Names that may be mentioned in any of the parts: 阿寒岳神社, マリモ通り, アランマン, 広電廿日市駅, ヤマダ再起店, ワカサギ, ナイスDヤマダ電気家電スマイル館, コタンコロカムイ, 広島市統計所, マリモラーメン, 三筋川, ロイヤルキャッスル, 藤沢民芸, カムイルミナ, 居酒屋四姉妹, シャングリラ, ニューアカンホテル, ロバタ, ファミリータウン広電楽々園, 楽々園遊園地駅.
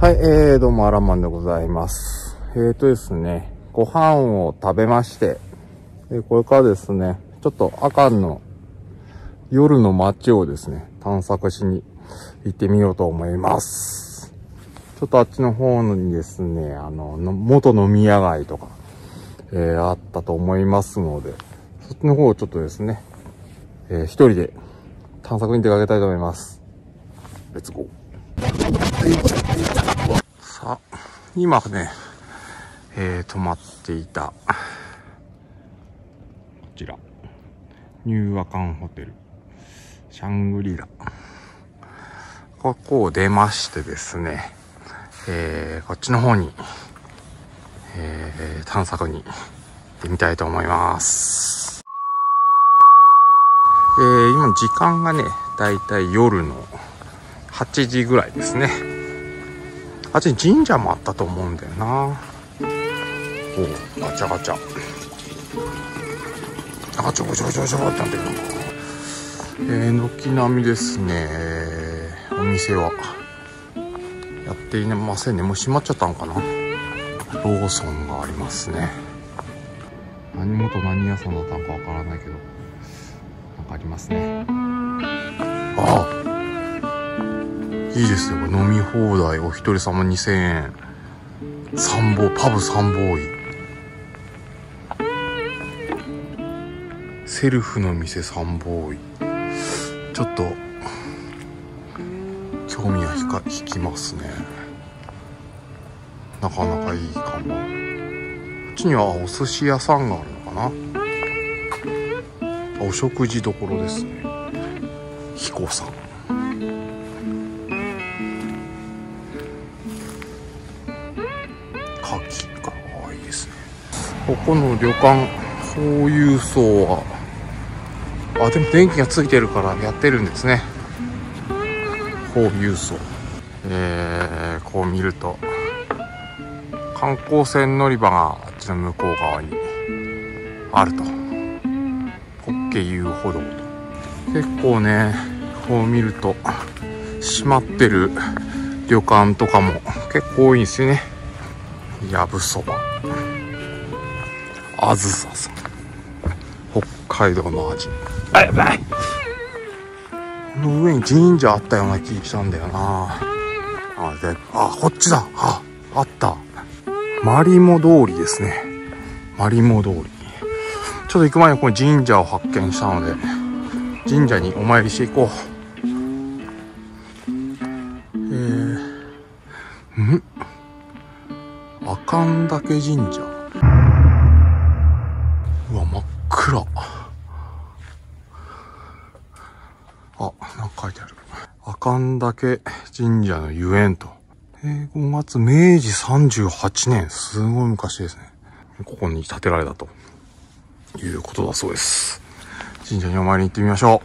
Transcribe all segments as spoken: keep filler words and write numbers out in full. はい、えー、どうも、アランマンでございます。えーとですね、ご飯を食べまして、えー、これからですね、ちょっと阿寒の夜の街をですね、探索しに行ってみようと思います。ちょっとあっちの方にですね、あの、元飲み屋街とか、えー、あったと思いますので、そっちの方をちょっとですね、えー、一人で探索に出かけたいと思います。レッツゴー。さあ、今ね、えー、泊まっていた、こちら、ニューアカンホテル、シャングリラ。ここを出ましてですね、えー、こっちの方に、えー、探索に行ってみたいと思います。えー、今時間がね、だいたい夜のはちじぐらいですね。あっちに神社もあったと思うんだよな。おガチャガチャ。あ、ちょこちょこちょこちょこってなってるな。えー、軒並みですね。お店は。やっていませんね。もう閉まっちゃったんかな。ローソンがありますね。何元何屋さんだったのかわからないけど。なんかありますね。ああいいですよ。飲み放題、お一人様にせんえん。参謀、パブ参謀医。セルフの店参謀医。ちょっと、興味が 引, か引きますね。なかなかいい看板。こっちにはお寿司屋さんがあるのかな。お食事どころですね。彦さん。ここの旅館、こういう層は、あ、でも電気がついてるからやってるんですね。こういう層。えー、こう見ると、観光船乗り場があっちの向こう側にあると。国慶遊歩道と。結構ね、こう見ると、閉まってる旅館とかも結構多いんですよね。やぶそば。あずささん。北海道の味。あ、やばい。この上に神社あったような気したんだよな。あ、で、あ、こっちだ。あ、あった。マリモ通りですね。マリモ通り。ちょっと行く前にこの神社を発見したので、神社にお参りしていこう。えー、ん？阿寒嶽神社。うわ、真っ暗。あ、なんか書いてある。阿寒嶽神社の遊園と。えー、ごがつ、めいじさんじゅうはちねん。すごい昔ですね。ここに建てられたということだそうです。神社にお参りに行ってみましょ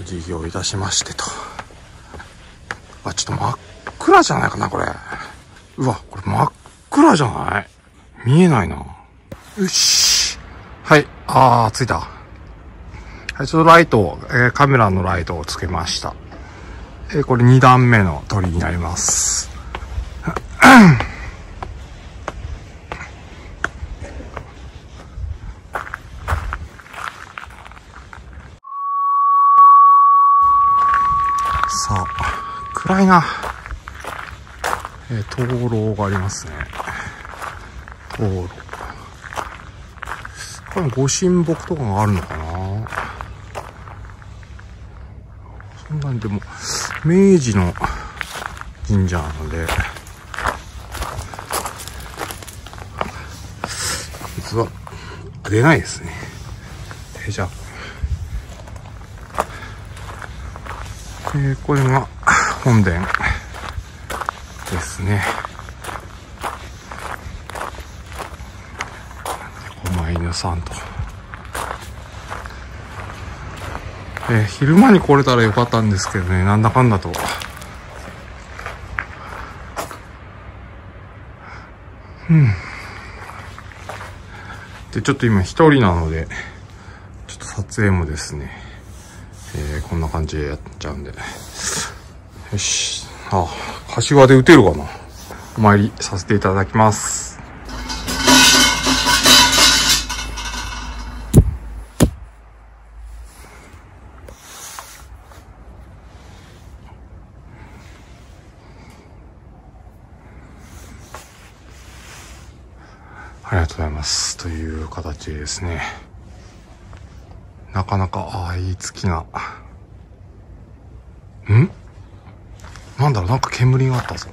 う。ご事業いたしましてと。あ、ちょっと真っ暗じゃないかな、これ。うわ、これ真っ暗じゃない？見えないな。よし。はい。あー、ついた。はい、ちょっとライトを、えー、カメラのライトをつけました。えー、これにだんめの鳥になります。さあ。暗いな。えー、灯籠がありますね。灯籠。これ御神木とかがあるのかな。そんなにでも、明治の神社なので、実は、出ないですね。えー、じゃあ、えー、これが、本殿ですね。狛犬さんと、えー、昼間に来れたらよかったんですけどね、なんだかんだとうんでちょっと今一人なのでちょっと撮影もですね、えー、こんな感じでやっちゃうんで。よし。あ、柏で打てるかな。お参りさせていただきます。ありがとうございます。という形ですね。なかなか、ああ、いい月が。ん?なんだろう、なんか煙があったぞ。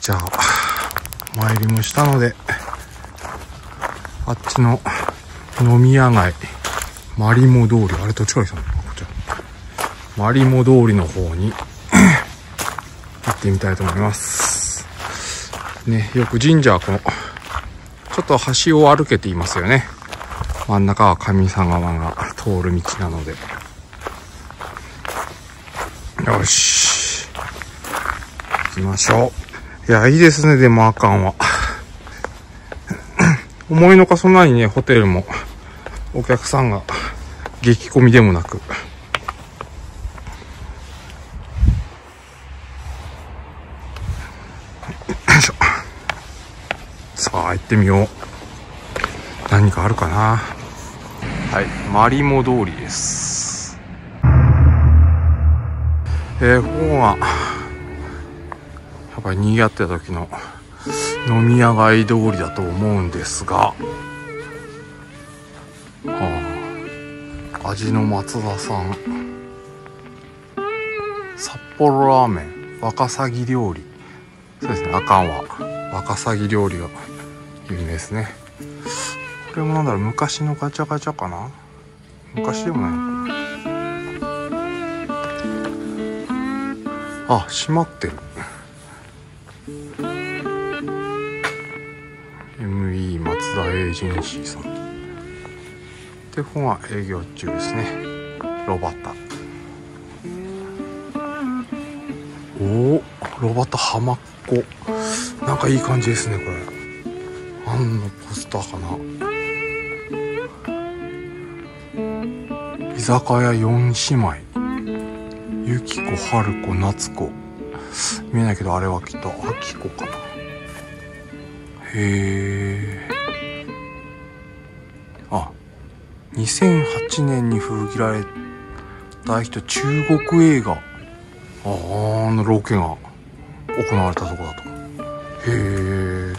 じゃあ、お参りもしたので、あっちの飲み屋街、マリモ通り、あれどっちから来たの?こっち。マリモ通りの方に行ってみたいと思います。ね、よく神社はこの、ちょっと橋を歩けていますよね。真ん中は神様が通る道なので。よし。行きましょう。いや、いいですね、でもあかんは。思いのかそんなにね、ホテルも、お客さんが激混みでもなく。さあ行ってみよう。何かあるかな。はい、マリモ通りです。えー、ここがやっぱりにぎわってた時の飲み屋街通りだと思うんですが、はあ、味の松田さん、札幌ラーメン、ワカサギ料理、そうですね、あかんはワカサギ料理が有名ですね。これもなんだろう、昔のガチャガチャかな。昔でもないのかなあ。閉まってる。 エムイー 松田エージェンシーさんで、本は営業中ですね。ロバタ、おお、ロバタ浜っ子、なんかいい感じですね。これあんのポスターかな。居酒屋四姉妹、ゆきこ、はるこ、なつこ、見えないけどあれはきっとあきこかな。へえ。あ、にせんはちねんに封切られた人、中国映画、ああのロケが行われたとこだと。へえ。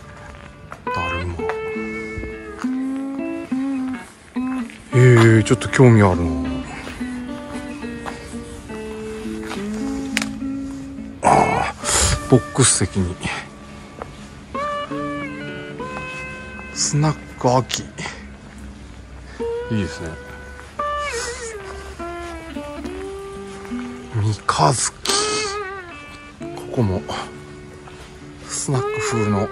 だるま。へえ、ちょっと興味あるな。ああ、ボックス席に。スナック秋。いいですね。三日月。ここもスナック風の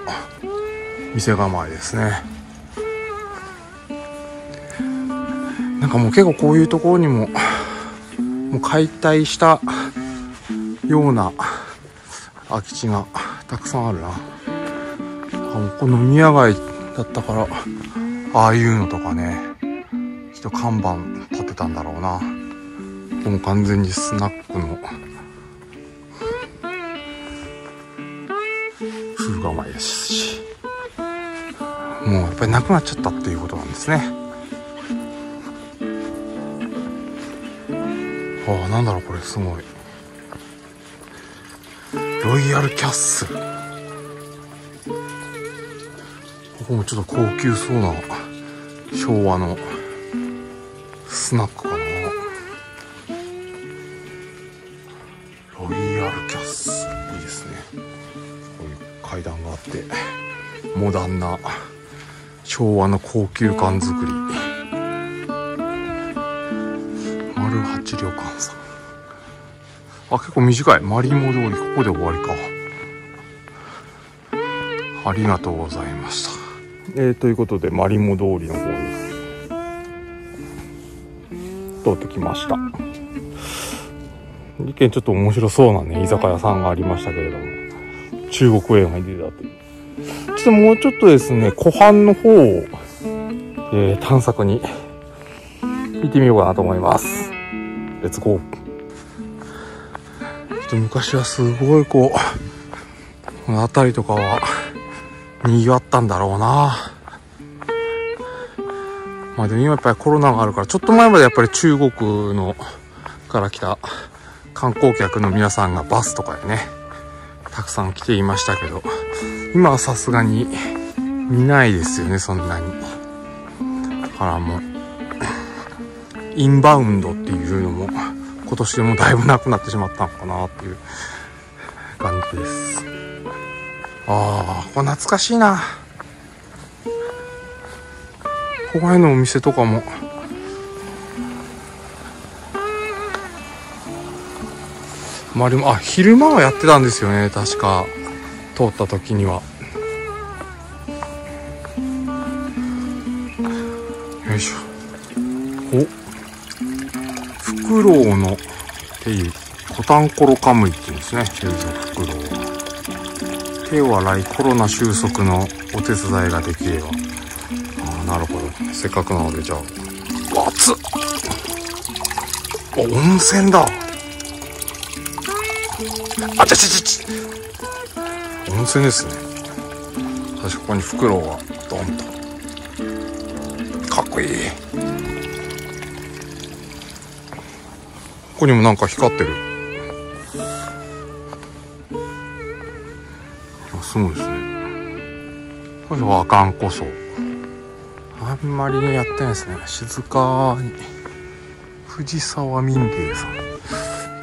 店構えですね。なんかもう結構こういうところにももう解体したような空き地がたくさんあるな。あ、この飲み屋街だったから、ああいうのとかね、きっと看板立てたんだろうな。もう完全にスナックの風構えですし、もうやっぱりなくなっちゃったっていうことなんですね。ああ、なんだろうこれ、すごい。ロイヤルキャッスル。ここもちょっと高級そうな昭和のスナックかな。ロイヤルキャッスル、いいですね。階段があって、モダンな昭和の高級感作り。丸八旅館さん、あ、結構短い。マリモ通り、ここで終わりか。ありがとうございました。えー、ということでマリモ通りの方に通ってきました。一見ちょっと面白そうなね、居酒屋さんがありましたけれども、中国映画に出たという。ちょっともうちょっとですね、湖畔の方を、えー、探索に行ってみようかなと思います。レッツゴー。ちょっと昔はすごいこう、この辺りとかは賑わったんだろうな。まあでも今やっぱりコロナがあるから、ちょっと前までやっぱり中国のから来た観光客の皆さんがバスとかでね、たくさん来ていましたけど、今はさすがに見ないですよね、そんなに。だからもう、インバウンドっていうのも、今年でもだいぶなくなってしまったのかなっていう感じです。ああ、これ懐かしいな。ここら辺のお店とかも、周りも、あ、昼間はやってたんですよね、確か。通った時には。よいしょ。お、フクロウの手指、コタンコロカムイって言うんですね、手指のフクロウ。手を洗い、コロナ収束のお手伝いができれば。あ、なるほど。せっかくなので、じゃあ。熱っ！あ、温泉だ。あちゃちゃちゃ、温泉ですね。私ここにフクロウがドンと、かっこいい。ここにもなんか光ってる。あ、すごいですね。これはあかんこそあんまりやってないですね。静かに。藤沢民芸さん。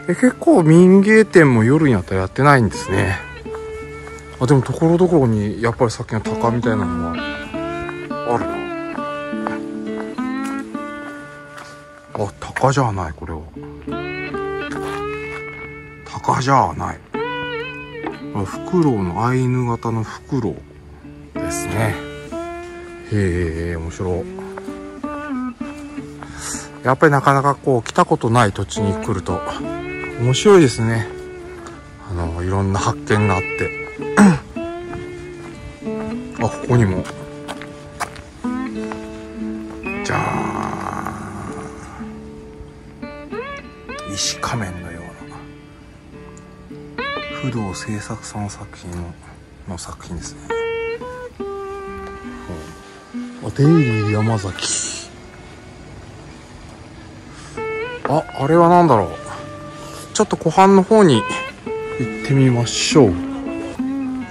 え、結構民芸店も夜になったらやってないんですね。あ、でもところどころにやっぱりさっきの鷹みたいなのがあるな。あ、鷹じゃない、これは。鷹じゃない。フクロウのアイヌ型のフクロウですね。へえ、面白い。やっぱりなかなかこう来たことない土地に来ると面白いですね。あのいろんな発見があってあ、ここにもじゃあ石仮面のような不動制作さんの作品の、の作品ですね。あ、デイリー山崎。あ、あれは何だろう。ちょっと湖畔の方に行ってみましょう。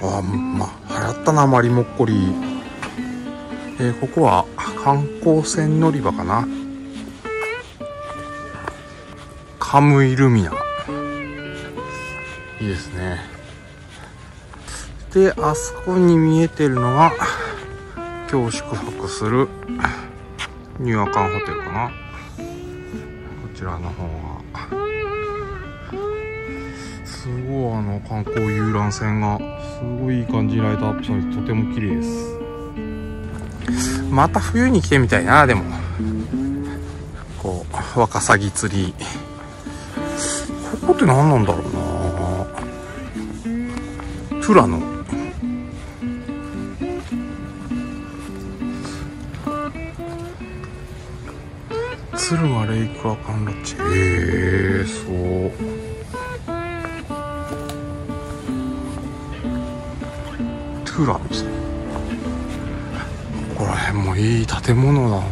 あ、まあ、流行ったな、マリモッコリー。えー、ここは観光船乗り場かな。カムイルミナ。いいですね。で、あそこに見えてるのが、今日宿泊するニューアカンホテルかな。こちらの方がすごい、あの観光遊覧船がすごいいい感じにライトアップされてとても綺麗です。また冬に来てみたいな。でもこうワカサギ釣り、ここって何なんだろうな。プラノ、鶴間レイクアカンラッチ。ええ、そう、トゥーラですね。ここら辺もいい建物だな。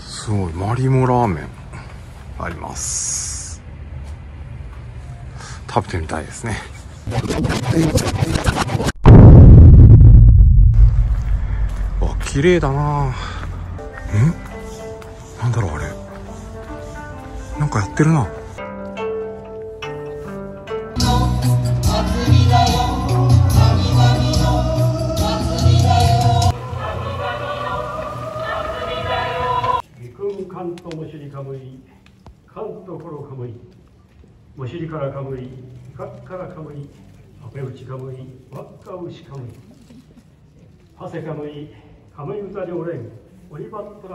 すごい、マリモラーメンあります。食べてみたいですね。わ、綺麗だな。ん、なんだろう、あれ。なんかやってるな。陸軍艦ともしりかむい、艦ところかむい、もしりからかむい、かっからかむい、あべうちかむい、わっかうしかむい、はせかむい、かむいうたりょうれん、おりばっとら。